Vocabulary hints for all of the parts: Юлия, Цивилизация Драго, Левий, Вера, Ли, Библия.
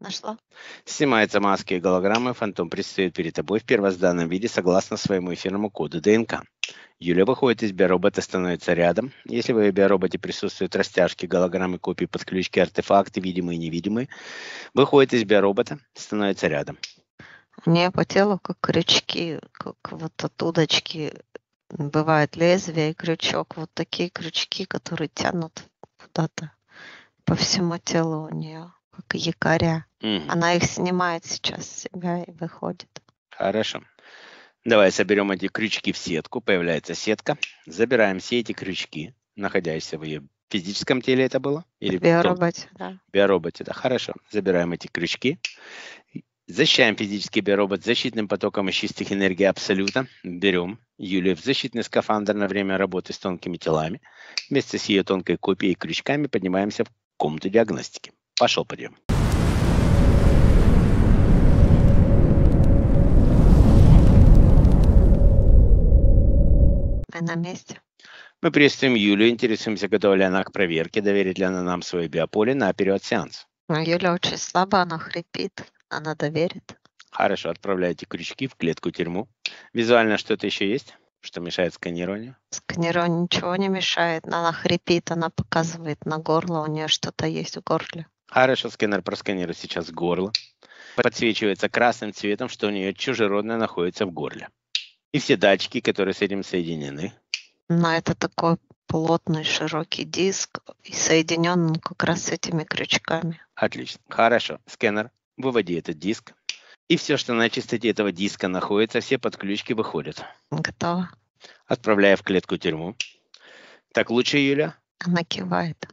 Нашла. Снимаются маски и голограммы. Фантом предстает перед тобой в первозданном виде согласно своему эфирному коду ДНК. Юлия выходит из биоробота, становится рядом. Если в ее биороботе присутствуют растяжки, голограммы, копии, подключки, артефакты, видимые и невидимые, выходит из биоробота, становится рядом. Мне по телу как крючки, как вот от удочки. Бывает лезвие и крючок. Вот такие крючки, которые тянут куда-то по всему телу у нее, как якоря. Она их снимает сейчас с себя и выходит. Хорошо. Давай соберем эти крючки в сетку. Появляется сетка. Забираем все эти крючки, находящиеся в ее физическом теле это было? Или в биороботе, да. В биороботе, да. Хорошо. Забираем эти крючки. Защищаем физический биоробот защитным потоком из чистых энергий Абсолюта. Берем Юлию в защитный скафандр на время работы с тонкими телами. Вместе с ее тонкой копией и крючками поднимаемся в комнату диагностики. Пошел подъем. Мы на месте. Мы приветствуем Юлию, интересуемся, готова ли она к проверке, доверит ли она нам свое биополе на период сеанса. Юля очень слаба, она хрипит. Она доверит. Хорошо, отправляйте крючки в клетку-тюрьму. Визуально что-то еще есть, что мешает сканированию? Сканированию ничего не мешает. Она хрипит, она показывает на горло. У нее что-то есть в горле. Хорошо, сканер просканирует сейчас горло. Подсвечивается красным цветом, что у нее чужеродное находится в горле. И все датчики, которые с этим соединены. Но это такой плотный широкий диск. И соединен он как раз с этими крючками. Отлично. Хорошо. Сканер. Выводи этот диск. И все, что на чистоте этого диска находится, все подключки выходят. Готово. Отправляя в клетку-тюрьму. Так лучше, Юля? Она кивает.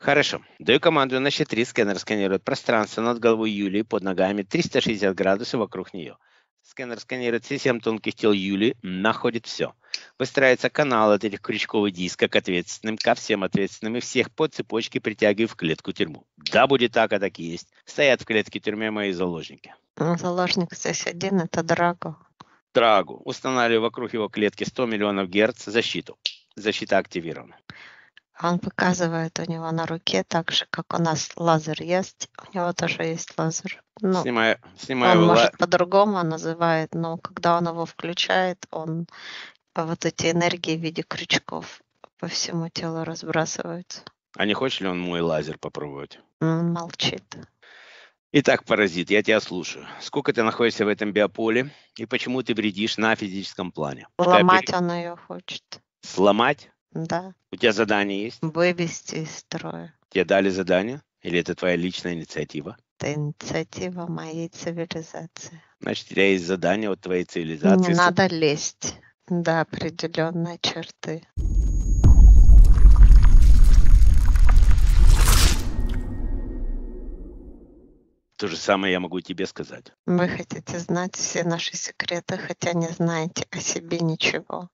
Хорошо. Даю команду на счет 3. Скэнер сканирует пространство над головой Юлии, под ногами 360 градусов вокруг нее. Скэнер сканирует все 7 тонких тел Юлии, находит все. Выстраивается канал от этих крючков и диска к ответственным, ко всем ответственным и всех по цепочке притягиваю в клетку-тюрьму. Да, будет так, а так и есть. Стоят в клетке-тюрьме мои заложники. Заложник здесь один, это Драго. Драго. Устанавливаю вокруг его клетки 100 миллионов Гц защиту. Защита активирована. Он показывает, у него на руке, так же, как у нас лазер есть, у него тоже есть лазер. Ну, снимаю он, может, по-другому называет, но когда он его включает, он вот эти энергии в виде крючков по всему телу разбрасываются. А не хочешь ли он мой лазер попробовать? Молчит. Итак, паразит, я тебя слушаю. Сколько ты находишься в этом биополе и почему ты вредишь на физическом плане? Сломать он ее хочет. Сломать? Да. У тебя задание есть? Вывести из строя. Тебе дали задание? Или это твоя личная инициатива? Это инициатива моей цивилизации. Значит, у тебя есть задание от твоей цивилизации. Не надо лезть до определенной черты. То же самое я могу и тебе сказать. Вы хотите знать все наши секреты, хотя не знаете о себе ничего.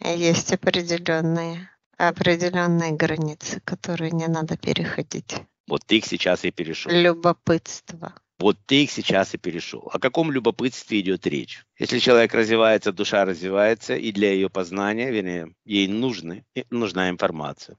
Есть определенные границы, которые не надо переходить. Вот ты их сейчас и перешел. Любопытство. Вот ты их сейчас и перешел. О каком любопытстве идет речь? Если человек развивается, душа развивается, и для ее познания, вернее, ей нужна информация.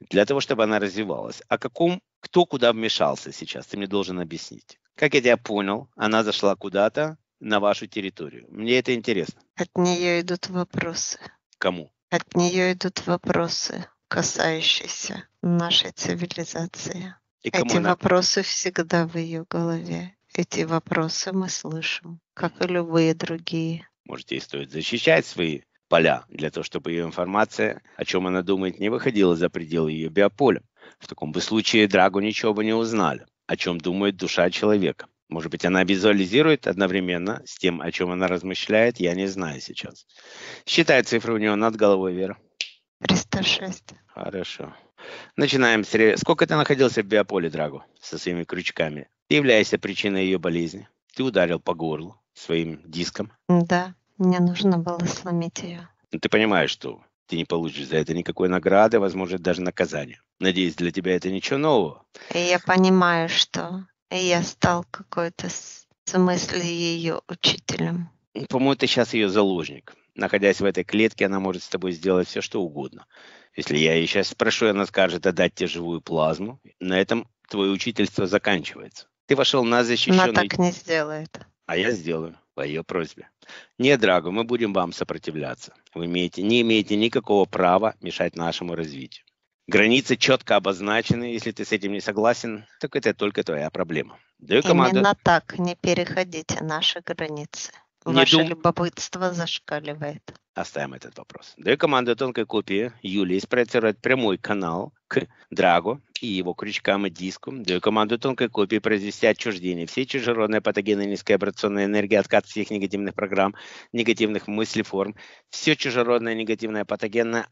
Для того, чтобы она развивалась. О каком, кто куда вмешался сейчас, ты мне должен объяснить. Как я тебя понял, она зашла куда-то, на вашу территорию. Мне это интересно. От нее идут вопросы. Кому? От нее идут вопросы, касающиеся нашей цивилизации. И эти вопросы всегда в ее голове. Эти вопросы мы слышим, как и любые другие. Может, ей стоит защищать свои поля, для того, чтобы ее информация, о чем она думает, не выходила за пределы ее биополя. В таком бы случае Драго ничего бы не узнали, о чем думает душа человека. Может быть, она визуализирует одновременно с тем, о чем она размышляет, я не знаю сейчас. Считай цифры у нее над головой, Вера. 306. Хорошо. Начинаем с... Сколько ты находился в биополе, Драго, со своими крючками? Ты являешься причиной ее болезни. Ты ударил по горлу своим диском. Да, мне нужно было сломить ее. Но ты понимаешь, что ты не получишь за это никакой награды, возможно, даже наказания. Надеюсь, для тебя это ничего нового. И я понимаю, что... я стал какой-то, в смысле, ее учителем. По-моему, ты сейчас ее заложник. Находясь в этой клетке, она может с тобой сделать все, что угодно. Если я ее сейчас спрошу, она скажет отдать тебе живую плазму. На этом твое учительство заканчивается. Ты вошел на защищенный... Она так не сделает. А я сделаю по ее просьбе. Нет, Драго, мы будем вам сопротивляться. Вы не имеете никакого права мешать нашему развитию. Границы четко обозначены. Если ты с этим не согласен, так это только твоя проблема. Даю команду. Именно так. Не переходите наши границы. Ваше любопытство зашкаливает. Оставим этот вопрос. Даю команду тонкой копии Юлии спроецировать прямой канал к Драго и его крючкам и диску. Даю команду тонкой копии произвести отчуждение всей чужеродной патогенной низкой аббрационной энергии, откат всех негативных программ, негативных мыслеформ. Все чужеродное негативное патогенное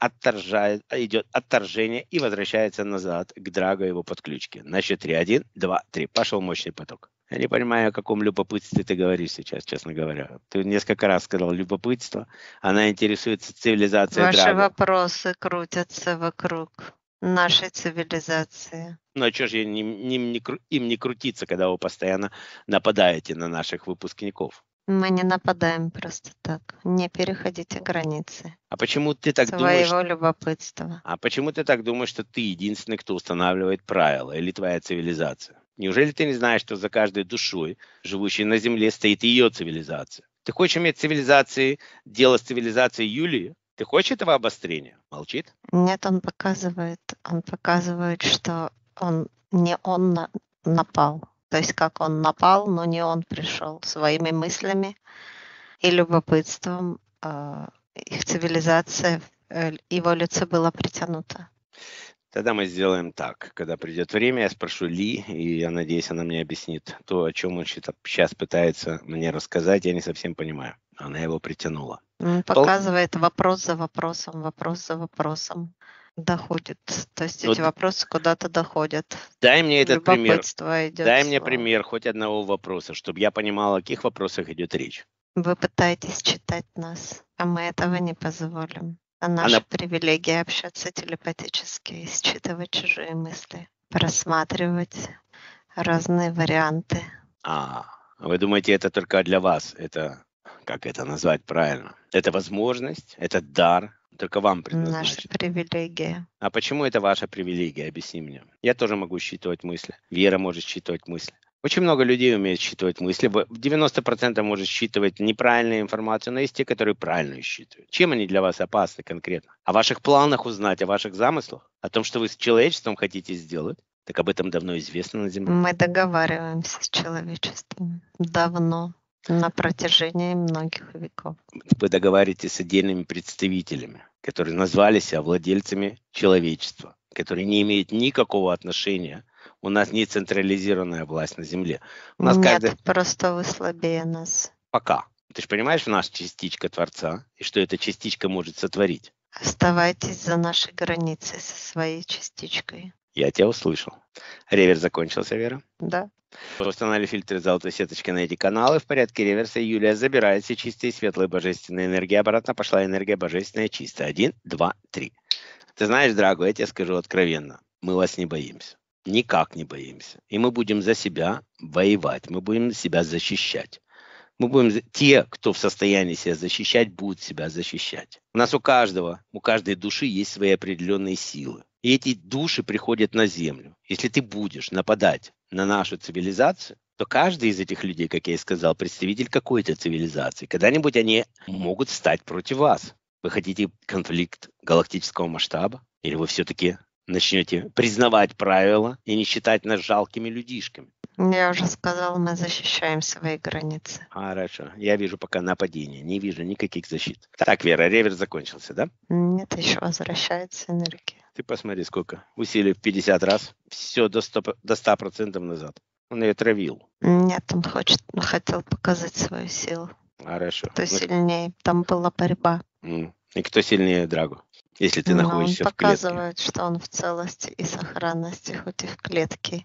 идет отторжение и возвращается назад к Драго и его подключке. На счет 3, 1, 2, 3. Пошел мощный поток. Я не понимаю, о каком любопытстве ты говоришь сейчас, честно говоря. Ты несколько раз сказал любопытство. Она интересуется цивилизацией Драго. Ваши вопросы крутятся вокруг нашей цивилизации. Ну а что же им не крутиться, когда вы постоянно нападаете на наших выпускников? Мы не нападаем просто так. Не переходите границы. А почему ты так думаешь? Своего любопытства. А почему ты так думаешь, что ты единственный, кто устанавливает правила, или твоя цивилизация? Неужели ты не знаешь, что за каждой душой, живущей на Земле, стоит ее цивилизация? Ты хочешь иметь цивилизации, дело с цивилизацией Юлии? Ты хочешь этого обострения? Молчит? Нет, он показывает, что не он напал. То есть как он напал, но не он пришел своими мыслями и любопытством. Их цивилизация, его лицо было притянуто. Тогда мы сделаем так. Когда придет время, я спрошу Ли, и я надеюсь, она мне объяснит то, о чем он сейчас пытается мне рассказать. Я не совсем понимаю. Она его притянула. Он показывает вопрос за вопросом, доходит. То есть эти вопросы куда-то доходят. Дай мне этот пример. Дай мне пример хоть одного вопроса, чтобы я понимал, о каких вопросах идет речь. Вы пытаетесь читать нас, а мы этого не позволим. А наша привилегия общаться телепатически, считывать чужие мысли, просматривать разные варианты. Вы думаете, это только для вас? Это, как это назвать правильно? Это возможность, это дар, только вам предназначен. Наша привилегия. А почему это ваша привилегия? Объясни мне. Я тоже могу считывать мысли. Вера может считывать мысли. Очень много людей умеют считывать мысли. 90% может считывать неправильную информацию, но есть те, которые правильно считывают. Чем они для вас опасны конкретно? О ваших планах узнать, о ваших замыслах, о том, что вы с человечеством хотите сделать. Так об этом давно известно на Земле. Мы договариваемся с человечеством. Давно. На протяжении многих веков. Вы договариваетесь с отдельными представителями, которые назвали себя владельцами человечества, которые не имеют никакого отношения. У нас не централизированная власть на Земле. У нас просто вы слабее нас. Пока. Ты же понимаешь, у нас частичка Творца, и что эта частичка может сотворить. Оставайтесь за нашей границей со своей частичкой. Я тебя услышал. Ревер закончился, Вера? Да. Установили фильтры золотой сеточки на эти каналы. В порядке реверса Юлия забирает все чистые, светлые, божественные энергии. Обратно пошла энергия божественная чистая. 1, 2, 3. Ты знаешь, Драго, я тебе скажу откровенно. Мы вас не боимся. Никак не боимся. И мы будем за себя воевать. Мы будем себя защищать. Те, кто в состоянии себя защищать, будут себя защищать. У нас у каждой души есть свои определенные силы. И эти души приходят на Землю. Если ты будешь нападать на нашу цивилизацию, то каждый из этих людей, как я и сказал, представитель какой-то цивилизации. Когда-нибудь они могут стать против вас. Вы хотите конфликт галактического масштаба? Или вы все-таки... начнете признавать правила и не считать нас жалкими людишками. Я уже сказал, мы защищаем свои границы. Хорошо. Я вижу пока нападение. Не вижу никаких защит. Так, Вера, реверс закончился, да? Нет, еще возвращается энергия. Ты посмотри, сколько. Усилий в 50 раз. Все до 100% назад. Он ее травил. Нет, он хотел показать свою силу. Хорошо. Кто сильнее. Там была борьба. И кто сильнее, Драго? Если ты находишься в клетке. Он показывает, что он в целости и сохранности, хоть и в клетке.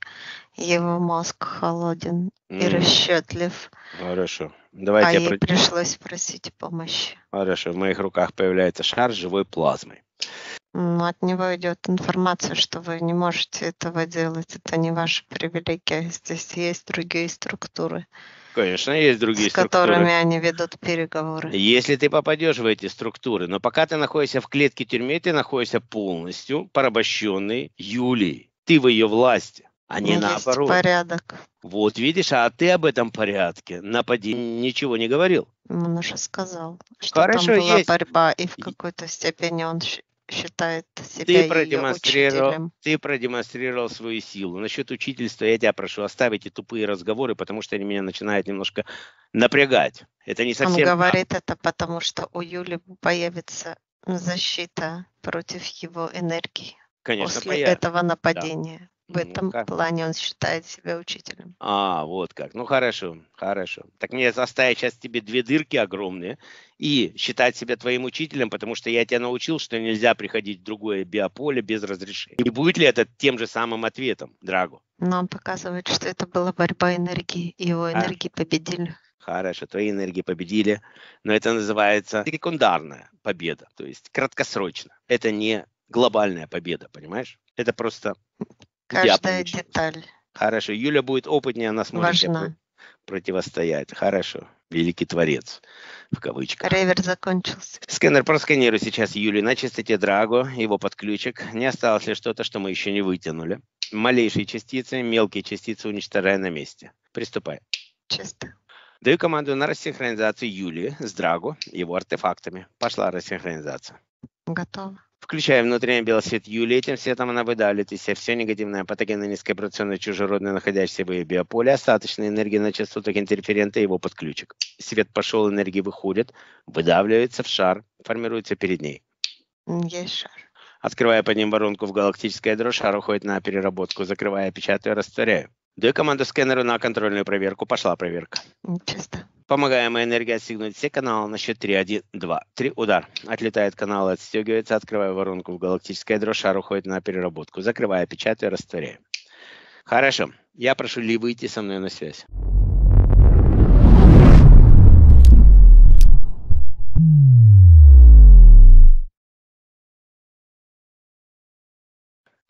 Его мозг холоден и расчетлив. Хорошо. Давайте ей пришлось просить помощи. Хорошо. В моих руках появляется шар с живой плазмой. От него идет информация, что вы не можете этого делать. Это не ваша привилегия. Здесь есть другие структуры. Конечно, есть другие структуры. С которыми они ведут переговоры. Если ты попадешь в эти структуры, но пока ты находишься в клетке тюрьмы, ты находишься полностью порабощенной Юлией. Ты в ее власти. а не наоборот. Порядок. Вот видишь, а ты об этом порядке нападении ничего не говорил. Он уже сказал, что хорошо, там была есть борьба, и в какой-то степени он считает себя ее учителем. Ты продемонстрировал свою силу. Насчет учительства я тебя прошу, оставить тупые разговоры, потому что они меня начинают немножко напрягать. Это не совсем... Он говорит это потому, что у Юли появится защита против его энергии. Конечно, после этого нападения. Да. В этом плане он считает себя учителем. А, вот как. Ну, хорошо, хорошо. Так мне оставить сейчас тебе две дырки огромные и считать себя твоим учителем, потому что я тебя научил, что нельзя приходить в другое биополе без разрешения. И будет ли это тем же самым ответом, Драго? Но он показывает, что это была борьба энергии, и его энергии победили. Хорошо, твои энергии победили, но это называется секундарная победа, то есть краткосрочно. Это не глобальная победа, понимаешь? Это просто... Каждая деталь. Хорошо, Юля будет опытнее, она сможет противостоять. Хорошо, великий творец, в кавычках. Ревер закончился. Скэнер, просканируй сейчас Юлю на частоте Драго, его подключек. Не осталось ли что-то, что мы еще не вытянули? Малейшие частицы, мелкие частицы уничтожая на месте. Приступай. Чисто. Даю команду на рассинхронизацию Юлии с Драго, его артефактами. Пошла рассинхронизация. Готово. Включая внутренний белый свет Юлии, этим светом она выдавливает из себя все негативное, патогенное, низковибрационное, чужеродное, находящееся в ее биополе, остаточная энергия на частотах интерферента и его подключек. Свет пошел, энергия выходит, выдавливается в шар, формируется перед ней. Есть шар. Открывая под ним воронку в галактическое ядро, шар уходит на переработку, закрывая, печатаю, растворяю. Даю команду скэнеру на контрольную проверку. Пошла проверка. Чисто. Помогаемая энергия отстегнуть все каналы на счет 3, 1, 2, 3. Удар. Отлетает канал, отстегивается, открывая воронку в галактическое ядро, шар уходит на переработку. Закрывая, печатаю, растворяю. Хорошо. Я прошу Ли выйти со мной на связь.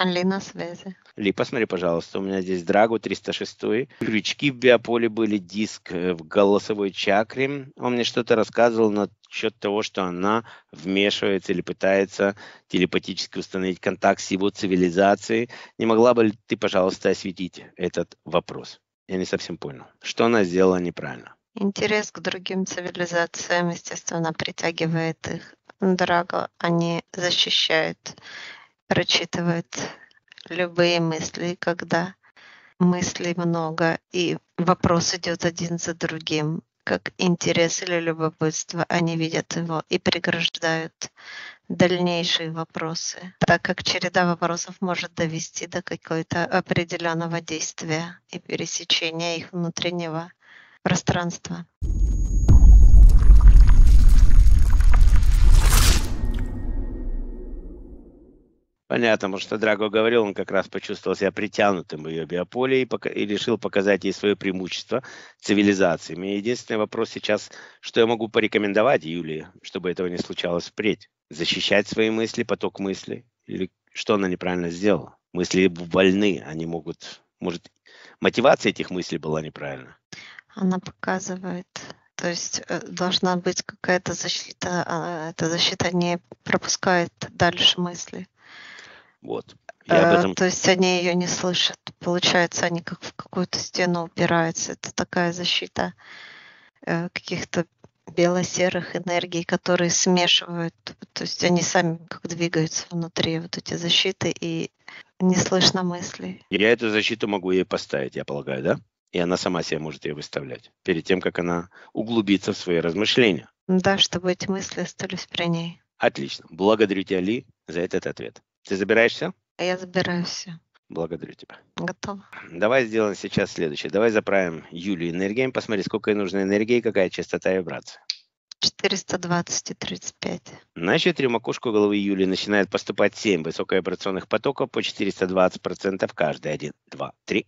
Ли на связи. Ли, посмотри, пожалуйста, у меня здесь Драго 306. Крючки в биополе были, диск в голосовой чакре. Он мне что-то рассказывал насчет того, что она вмешивается или пытается телепатически установить контакт с его цивилизацией. Не могла бы ты, пожалуйста, осветить этот вопрос? Я не совсем понял. Что она сделала неправильно? Интерес к другим цивилизациям, естественно, притягивает их. Драго они защищают, прочитывает любые мысли, когда мыслей много, и вопрос идет один за другим, как интерес или любопытство, они видят его и преграждают дальнейшие вопросы, так как череда вопросов может довести до какого-то определенного действия и пересечения их внутреннего пространства. Понятно, потому что Драго говорил, он как раз почувствовал себя притянутым в ее биополе и решил показать ей свое преимущество цивилизациями. И единственный вопрос сейчас, что я могу порекомендовать Юлии, чтобы этого не случалось впредь? Защищать свои мысли, поток мыслей? Или что она неправильно сделала? Мысли больны, они могут... Может, мотивация этих мыслей была неправильна? Она показывает... То есть должна быть какая-то защита, а эта защита не пропускает дальше мысли. Вот. Я об этом... То есть они ее не слышат. Получается, они как в какую-то стену упираются. Это такая защита каких-то бело-серых энергий, которые смешивают. То есть они сами как двигаются внутри вот эти защиты и не слышно мысли. Я эту защиту могу ей поставить, я полагаю, да? И она сама себе может ее выставлять перед тем, как она углубится в свои размышления. Да, чтобы эти мысли остались при ней. Отлично. Благодарю тебя, Ли, за этот ответ. Ты забираешься? Я забираюсь. Благодарю тебя. Готово. Давай сделаем сейчас следующее. Давай заправим Юлю энергией. Посмотри, сколько ей нужно энергии и какая частота вибрации. 420 и 35. На счет макушку головы Юли начинает поступать 7 высоковибрационных потоков по 420% каждый. 1, 2, 3.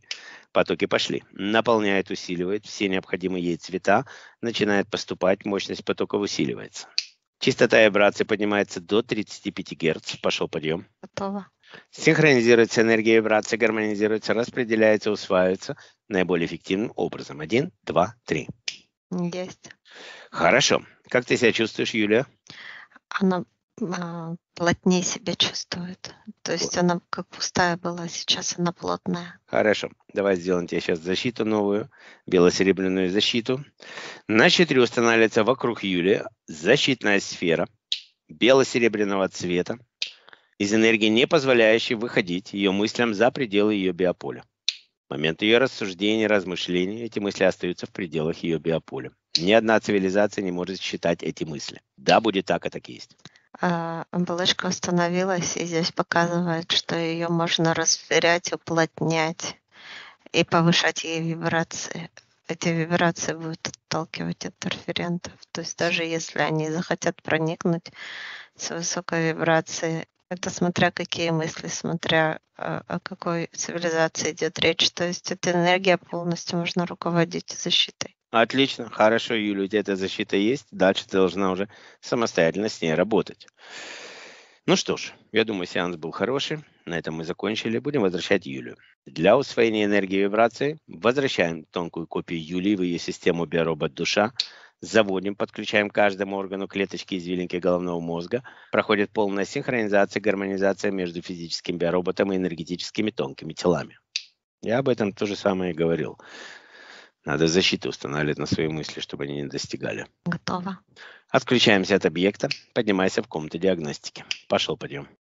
Потоки пошли. Наполняет, усиливает. Все необходимые ей цвета. Начинает поступать. Мощность потоков усиливается. Частота вибрации поднимается до 35 Гц. Пошел подъем. Готово. Синхронизируется энергия вибрации, гармонизируется, распределяется, усваивается наиболее эффективным образом. 1, 2, 3. Есть. Хорошо. Как ты себя чувствуешь, Юлия? Она плотнее себя чувствует. То есть она как пустая была, сейчас она плотная. Хорошо. Давай сделаем тебе сейчас защиту новую, бело-серебряную защиту. На 4 устанавливается вокруг Юлии защитная сфера бело-серебряного цвета из энергии, не позволяющей выходить ее мыслям за пределы ее биополя. В момент ее рассуждений, размышлений эти мысли остаются в пределах ее биополя. Ни одна цивилизация не может считать эти мысли. Да, будет так, а так есть. Оболочка установилась, и здесь показывает, что ее можно расширять, уплотнять и повышать ей вибрации. Эти вибрации будут отталкивать от интерферентов. То есть даже если они захотят проникнуть с высокой вибрацией, это смотря какие мысли, смотря о какой цивилизации идет речь. То есть эта энергия полностью можно руководить защитой. Отлично, хорошо, Юля, у тебя эта защита есть. Дальше ты должна уже самостоятельно с ней работать. Ну что ж, я думаю, сеанс был хороший. На этом мы закончили. Будем возвращать Юлию. Для усвоения энергии и вибрации возвращаем тонкую копию Юлии в ее систему биоробот-душа. Заводим, подключаем к каждому органу клеточки из извилинки головного мозга. Проходит полная синхронизация, гармонизация между физическим биороботом и энергетическими тонкими телами. Я об этом то же самое и говорил. Надо защиту устанавливать на свои мысли, чтобы они не достигали. Готово. Отключаемся от объекта. Поднимайся в комнату диагностики. Пошел подъем.